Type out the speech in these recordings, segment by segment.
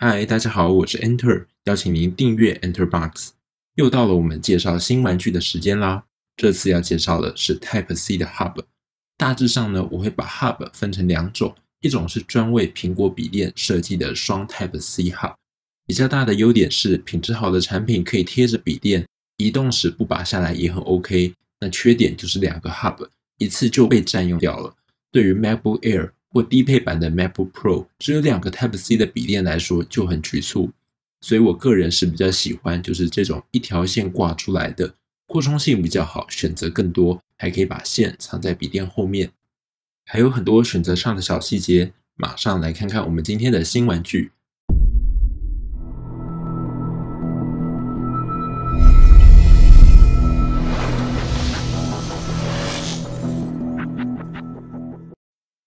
嗨，大家好，我是 Enter， 邀请您订阅 Enterbox。又到了我们介绍新玩具的时间啦。这次要介绍的是 Type C 的 Hub。大致上呢，我会把 Hub 分成两种，一种是专为苹果笔电设计的双 Type C Hub， 比较大的优点是品质好的产品可以贴着笔电，移动时不拔下来也很 OK。那缺点就是两个 Hub 一次就被占用掉了。对于 MacBook Air 或低配版的 MacBook Pro， 只有两个 Type C 的笔电来说就很局促，所以我个人是比较喜欢就是这种一条线挂出来的，扩充性比较好，选择更多，还可以把线藏在笔电后面，还有很多选择上的小细节。马上来看看我们今天的新玩具。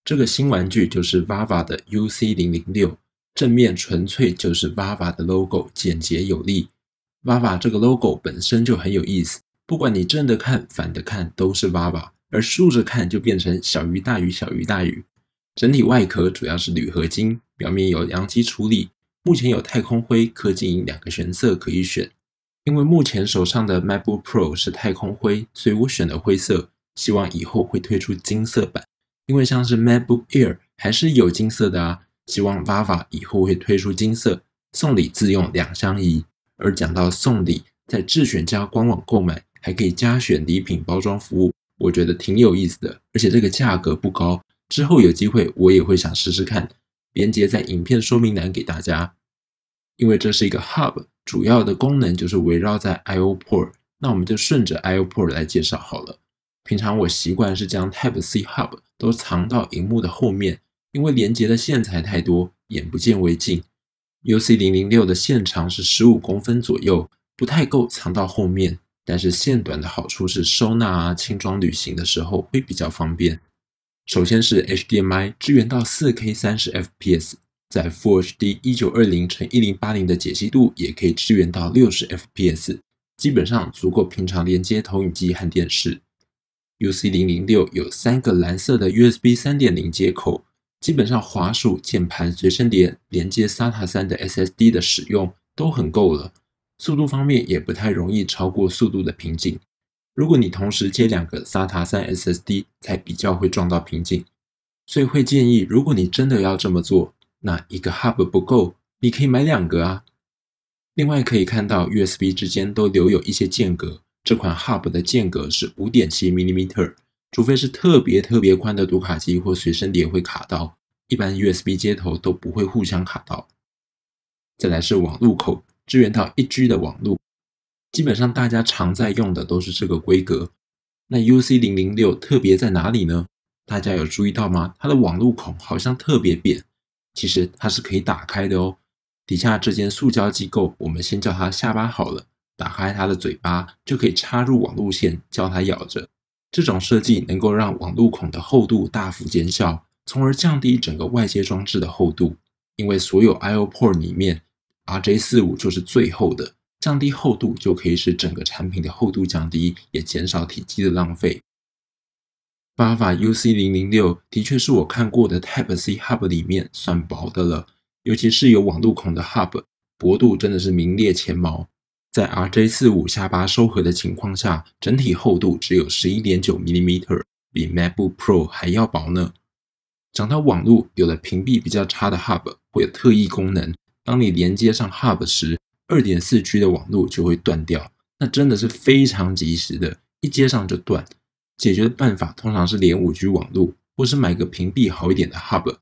这个新玩具就是 VAVA 的 UC006， 正面纯粹就是 VAVA 的 logo， 简洁有力。VAVA 这个 logo 本身就很有意思，不管你正的看、反的看都是 VAVA， 而竖着看就变成小于大于小于大于。整体外壳主要是铝合金，表面有阳极处理，目前有太空灰、科技银两个选色可以选。因为目前手上的 MacBook Pro 是太空灰，所以我选了灰色，希望以后会推出金色版。因为像是 MacBook Air 还是有金色的啊，希望 VAVA 以后会推出金色，送礼自用两相宜。而讲到送礼，在智选家官网购买还可以加选礼品包装服务，我觉得挺有意思的，而且这个价格不高，之后有机会我也会想试试看，连结在影片说明栏给大家。因为这是一个 Hub， 主要的功能就是围绕在 I/O port， 那我们就顺着 I/O port 来介绍好了。平常我习惯是将 Type C Hub 都藏到荧幕的后面，因为连接的线材太多，眼不见为净。UC006 的线长是15公分左右，不太够藏到后面，但是线短的好处是收纳啊、轻装旅行的时候会比较方便。首先是 HDMI 支援到 4K 30 FPS， 在 Full HD 1920x1080 的解析度也可以支援到 60 FPS， 基本上足够平常连接投影机和电视。UC006 有三个蓝色的 USB 3.0 接口，基本上滑鼠、键盘、随身碟连接 SATA 3的 SSD 的使用都很够了。速度方面也不太容易超过速度的瓶颈，如果你同时接两个 SATA 3 SSD 才比较会撞到瓶颈。所以会建议如果你真的要这么做，那一个 Hub 不够，你可以买两个啊。另外可以看到 USB 之间都留有一些间隔，这款 Hub 的间隔是 5.7mm， 除非是特别宽的读卡机或随身碟会卡到，一般 USB 接头都不会互相卡到。再来是网路口，支援到 1G 的网路，基本上大家常在用的都是这个规格。那 UC006 特别在哪里呢？大家有注意到吗？它的网路孔好像特别扁，其实它是可以打开的哦。底下这间塑胶机构，我们先叫它下巴好了。打开它的嘴巴就可以插入网路线，叫它咬着。这种设计能够让网路孔的厚度大幅减小，从而降低整个外接装置的厚度。因为所有 I/O port 里面 RJ45 就是最厚的，降低厚度就可以使整个产品的厚度降低，也减少体积的浪费。VAVA UC006 的确是我看过的 Type C Hub 里面算薄的了，尤其是有网路孔的 Hub， 薄度真的是名列前茅。在 RJ45 下巴收合的情况下，整体厚度只有 11.9mm， 比 MacBook Pro 还要薄呢。讲到网路，有的屏蔽比较差的 Hub 会有特异功能，当你连接上 Hub 时， 2.4G 的网路就会断掉，那真的是非常及时的，一接上就断。解决的办法通常是连 5G 网路，或是买个屏蔽好一点的 Hub。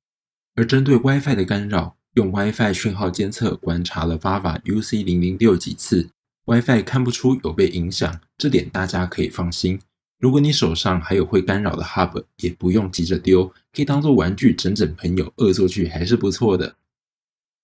而针对 WiFi 的干扰，用 WiFi 讯号监测观察了 VAVA UC006 几次，WiFi 看不出有被影响，这点大家可以放心。如果你手上还有会干扰的 Hub， 也不用急着丢，可以当做玩具整整朋友，恶作剧还是不错的。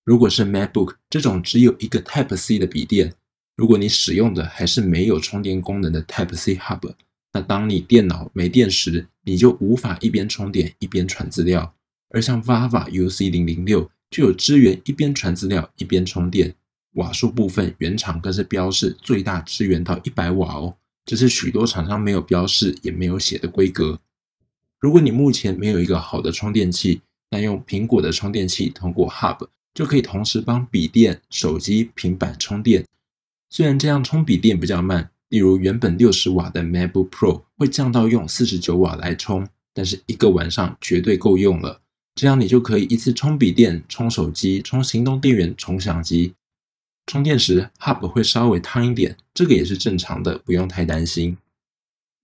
如果是 MacBook 这种只有一个 Type C 的笔电，如果你使用的还是没有充电功能的 Type C Hub， 那当你电脑没电时，你就无法一边充电一边传资料。而像 VAVA UC006 就有支援一边传资料一边充电。瓦数部分，原厂更是标示最大支援到100瓦哦，这是许多厂商没有标示也没有写的规格。如果你目前没有一个好的充电器，那用苹果的充电器通过 Hub 就可以同时帮笔电、手机、平板充电。虽然这样充笔电比较慢，例如原本60瓦的 MacBook Pro 会降到用49瓦来充，但是一个晚上绝对够用了。这样你就可以一次充笔电、充手机、充行动电源、充相机。充电时 Hub 会稍微烫一点，这个也是正常的，不用太担心。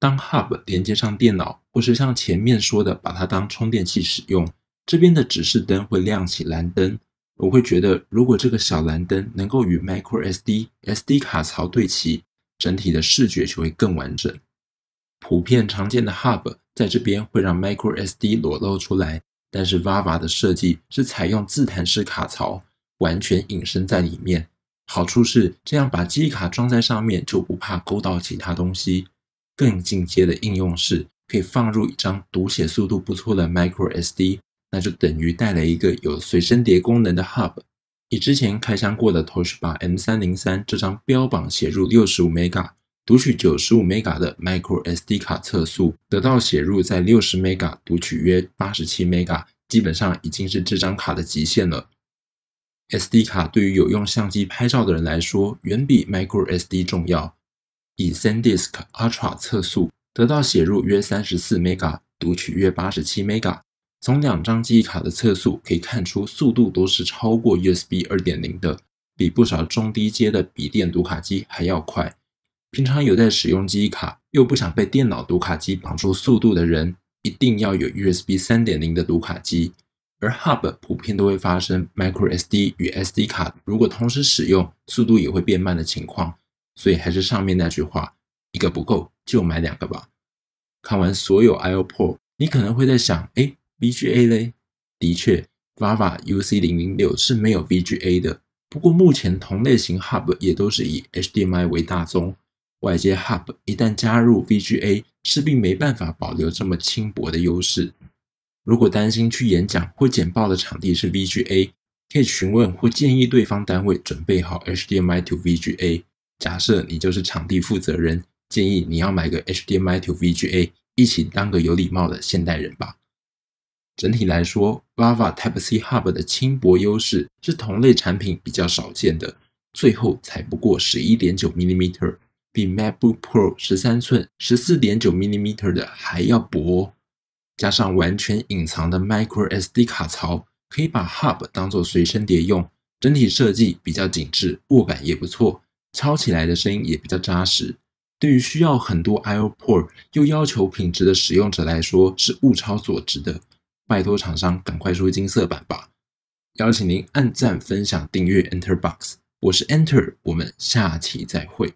当 Hub 连接上电脑，或是像前面说的把它当充电器使用，这边的指示灯会亮起蓝灯。我会觉得，如果这个小蓝灯能够与 micro SD、SD 卡槽对齐，整体的视觉就会更完整。普遍常见的 Hub 在这边会让 micro SD 裸露出来，但是 VAVA 的设计是采用自弹式卡槽，完全隐身在里面。好处是这样把记忆卡装在上面就不怕勾到其他东西。更进阶的应用是可以放入一张读写速度不错的 micro SD， 那就等于带来一个有随身碟功能的 Hub。以之前开箱过的 Toshiba M303 这张标榜写入 65MB 读取 95MB 的 microSD 卡测速，得到写入在 60MB 读取约 87MB， 基本上已经是这张卡的极限了。SD 卡对于有用相机拍照的人来说，远比 microSD 重要。以 SanDisk Ultra 测速，得到写入约 34MB， 读取约 87MB。 从两张记忆卡的测速可以看出，速度都是超过 USB 2.0 的，比不少中低阶的笔电读卡机还要快。平常有在使用记忆卡，又不想被电脑读卡机绑住速度的人，一定要有 USB 3.0 的读卡机。而 Hub 普遍都会发生 microSD 与 SD 卡如果同时使用，速度也会变慢的情况，所以还是上面那句话，一个不够就买两个吧。看完所有 IOPort， 你可能会在想，诶，VGA 嘞？的确 ，VAVA UC006 是没有 VGA 的。不过目前同类型 Hub 也都是以 HDMI 为大宗，外接 Hub 一旦加入 VGA， 势必没办法保留这么轻薄的优势。如果担心去演讲或简报的场地是 VGA， 可以询问或建议对方单位准备好 HDMI to VGA。假设你就是场地负责人，建议你要买个 HDMI to VGA， 一起当个有礼貌的现代人吧。整体来说 ，VAVA Type C Hub 的轻薄优势是同类产品比较少见的，最后才不过 11.9mm， 比 MacBook Pro 13寸 14.9mm 的还要薄哦。加上完全隐藏的 Micro SD 卡槽，可以把 Hub 当作随身碟用，整体设计比较紧致，握感也不错，敲起来的声音也比较扎实。对于需要很多 I/O port 又要求品质的使用者来说，是物超所值的。拜托厂商赶快出金色版吧！邀请您按赞、分享、订阅 Enterbox， 我是 Enter， 我们下期再会。